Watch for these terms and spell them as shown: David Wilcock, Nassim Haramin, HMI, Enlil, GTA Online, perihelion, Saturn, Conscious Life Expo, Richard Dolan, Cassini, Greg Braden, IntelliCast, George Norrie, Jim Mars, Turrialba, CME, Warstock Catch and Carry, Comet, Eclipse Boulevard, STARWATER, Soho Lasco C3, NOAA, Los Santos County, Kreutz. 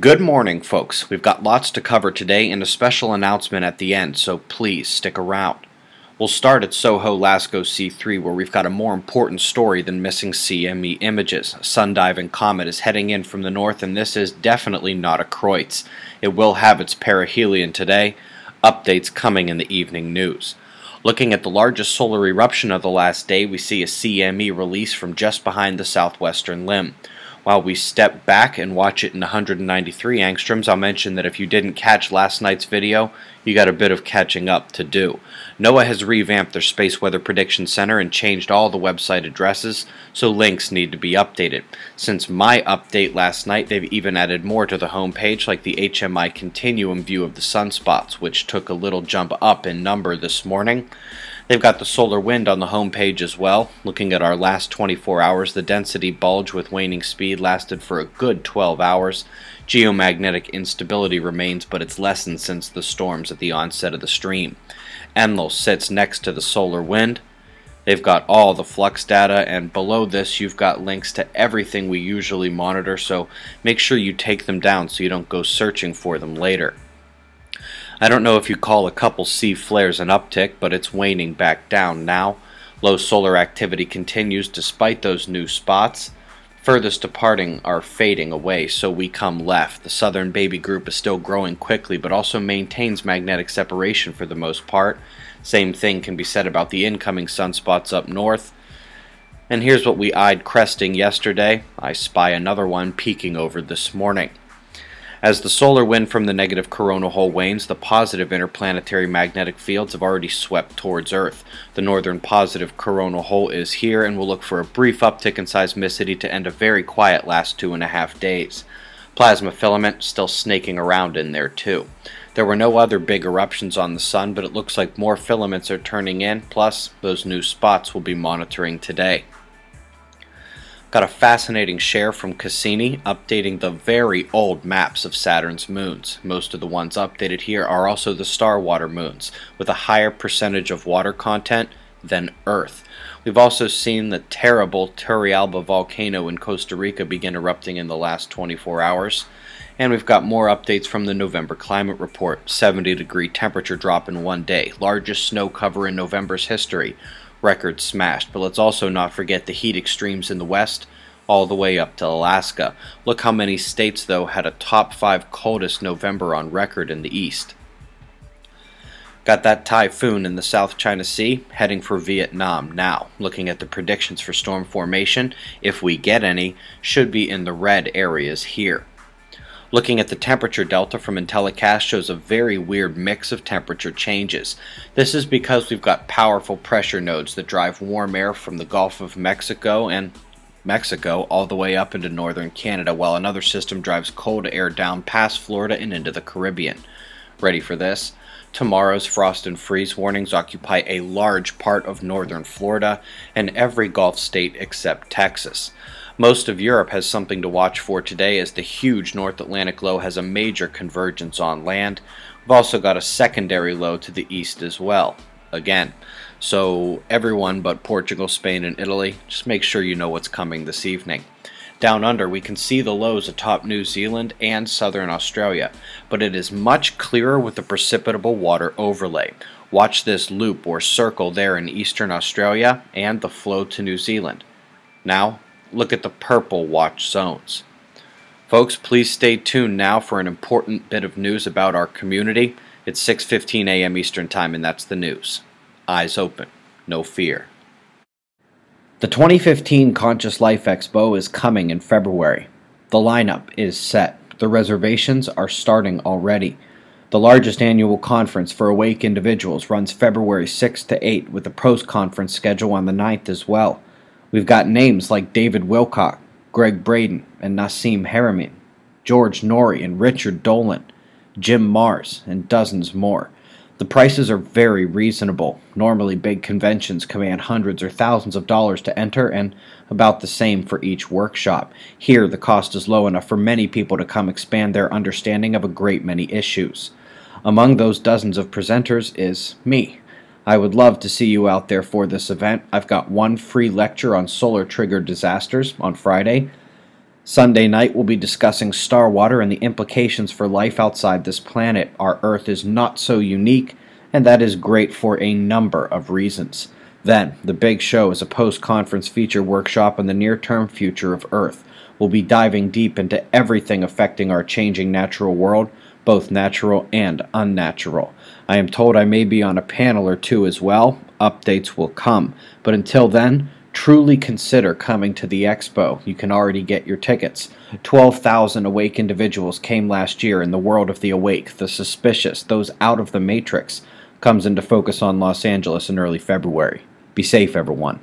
Good morning, folks. We've got lots to cover today and a special announcement at the end, so please stick around. We'll start at Soho Lasco C3, where we've got a more important story than missing CME images. A sun-diving comet is heading in from the north, and this is definitely not a Kreutz. It will have its perihelion today. Updates coming in the evening news. Looking at the largest solar eruption of the last day, we see a CME release from just behind the southwestern limb. While we step back and watch it in 193 angstroms, I'll mention that if you didn't catch last night's video, you got a bit of catching up to do. NOAA has revamped their Space Weather Prediction Center and changed all the website addresses, so links need to be updated. Since my update last night, they've even added more to the homepage, like the HMI continuum view of the sunspots, which took a little jump up in number this morning. They've got the solar wind on the homepage as well. Looking at our last 24 hours, the density bulge with waning speed lasted for a good 12 hours. Geomagnetic instability remains, but it's lessened since the storms at the onset of the stream. Enlil sits next to the solar wind. They've got all the flux data, and below this you've got links to everything we usually monitor, so make sure you take them down so you don't go searching for them later. I don't know if you call a couple C flares an uptick, but it's waning back down now. Low solar activity continues despite those new spots. Furthest departing are fading away, so we come left. The southern baby group is still growing quickly, but also maintains magnetic separation for the most part. Same thing can be said about the incoming sunspots up north. And here's what we eyed cresting yesterday. I spy another one peeking over this morning. As the solar wind from the negative corona hole wanes, the positive interplanetary magnetic fields have already swept towards Earth. The northern positive corona hole is here, and we'll look for a brief uptick in seismicity to end a very quiet last 2.5 days. Plasma filament still snaking around in there too. There were no other big eruptions on the sun, but it looks like more filaments are turning in, plus those new spots we'll be monitoring today. Got a fascinating share from Cassini updating the very old maps of Saturn's moons. Most of the ones updated here are also the star water moons, with a higher percentage of water content than Earth. We've also seen the terrible Turrialba volcano in Costa Rica begin erupting in the last 24 hours. And we've got more updates from the November climate report. 70-degree temperature drop in one day. Largest snow cover in November's history. Records smashed, but let's also not forget the heat extremes in the west all the way up to Alaska. Look how many states, though, had a top 5 coldest November on record in the east. Got that typhoon in the South China Sea heading for Vietnam now. Looking at the predictions for storm formation, if we get any, should be in the red areas here. Looking at the temperature delta from IntelliCast shows a very weird mix of temperature changes. This is because we've got powerful pressure nodes that drive warm air from the Gulf of Mexico and Mexico all the way up into northern Canada, while another system drives cold air down past Florida and into the Caribbean. Ready for this? Tomorrow's frost and freeze warnings occupy a large part of northern Florida and every Gulf state except Texas. Most of Europe has something to watch for today, as the huge North Atlantic low has a major convergence on land. We've also got a secondary low to the east as well. Again, so everyone but Portugal, Spain, and Italy, just make sure you know what's coming this evening. Down under, we can see the lows atop New Zealand and southern Australia, but it is much clearer with the precipitable water overlay. Watch this loop or circle there in eastern Australia and the flow to New Zealand. Now, look at the purple watch zones. Folks, please stay tuned now for an important bit of news about our community. It's 6:15 a.m. Eastern Time, and that's the news. Eyes open, no fear. The 2015 Conscious Life Expo is coming in February. The lineup is set. The reservations are starting already. The largest annual conference for awake individuals runs February 6 to 8, with a pros conference schedule on the 9th as well. We've got names like David Wilcock, Greg Braden, and Nassim Haramin, George Norrie and Richard Dolan, Jim Mars, and dozens more. The prices are very reasonable. Normally, big conventions command hundreds or thousands of dollars to enter, and about the same for each workshop. Here, the cost is low enough for many people to come expand their understanding of a great many issues. Among those dozens of presenters is me. I would love to see you out there for this event. I've got one free lecture on solar-triggered disasters on Friday. Sunday night, we'll be discussing star water and the implications for life outside this planet. Our Earth is not so unique, and that is great for a number of reasons. Then, the big show is a post-conference feature workshop on the near-term future of Earth. We'll be diving deep into everything affecting our changing natural world, both natural and unnatural. I am told I may be on a panel or two as well. Updates will come. But until then, truly consider coming to the expo. You can already get your tickets. 12,000 awake individuals came last year, and the world of the awake, the suspicious, those out of the matrix, comes into focus on Los Angeles in early February. Be safe, everyone.